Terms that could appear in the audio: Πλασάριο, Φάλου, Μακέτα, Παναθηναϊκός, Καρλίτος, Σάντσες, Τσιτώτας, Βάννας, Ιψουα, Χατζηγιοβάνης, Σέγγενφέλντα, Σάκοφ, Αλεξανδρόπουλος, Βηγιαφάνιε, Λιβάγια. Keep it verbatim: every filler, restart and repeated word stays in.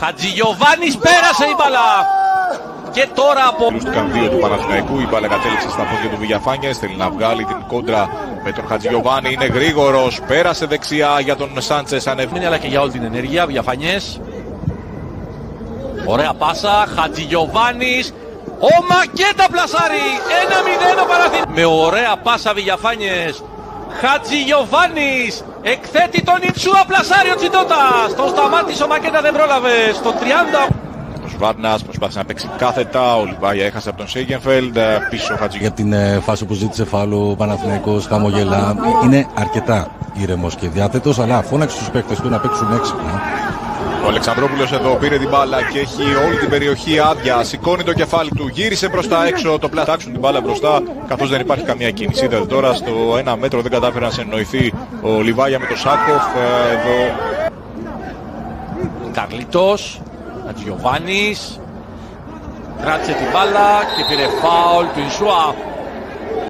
Χατζηγιοβάνης πέρασε η μπαλά. Και τώρα από δύο του Παναθηναϊκού η μπαλά κατέληξε στα πόδια του Βηγιαφάνιε. Θέλει να βγάλει την κόντρα με τον Χατζηγιοβάνη. Είναι γρήγορος. Πέρασε δεξιά για τον Σάντσες. Ανεβαίνει αλλά και για όλη την ενέργεια. Βηγιαφάνιες. Ωραία πάσα. Χατζηγιοβάνης. Ο Μακέτα πλασάρι. ένα μηδέν ο Παναθηναϊκός. Με ωραία πάσα Βηγιαφάνιες. Χατζηγιοβάνης εκθέτει τον Ιψουα, πλασάριο Τσιτώτας. Τον σταμάτησε ο Μακέτα, δεν πρόλαβε. Στο τριάντα. Ο Βάννας προσπάθησε να παίξει κάθετα. Ο Λιβάγια έχασε από τον Σέγγενφέλντα. Πίσω ο Χατζηγιοβάνης. Για την φάση που ζήτησε Φάλου ο Παναθηναϊκός, χαμογελά. Είναι αρκετά ήρεμος και διάθετος, αλλά φώναξε στους παίκτες του να παίξουν έξυπνα. Ο Αλεξανδρόπουλος εδώ πήρε την μπάλα και έχει όλη την περιοχή άδεια. Σηκώνει το κεφάλι του, γύρισε προς τα έξω. Το πλατάξουν την μπάλα μπροστά, καθώς δεν υπάρχει καμία κίνηση. Είδατε τώρα στο ένα μέτρο δεν κατάφερε να συνεννοηθεί ο Λιβάγια με τον Σάκοφ. Εδώ. Καρλίτος, Χατζηγιοβάνης. Κράτησε την μπάλα και πήρε φάουλ του Ιψουα.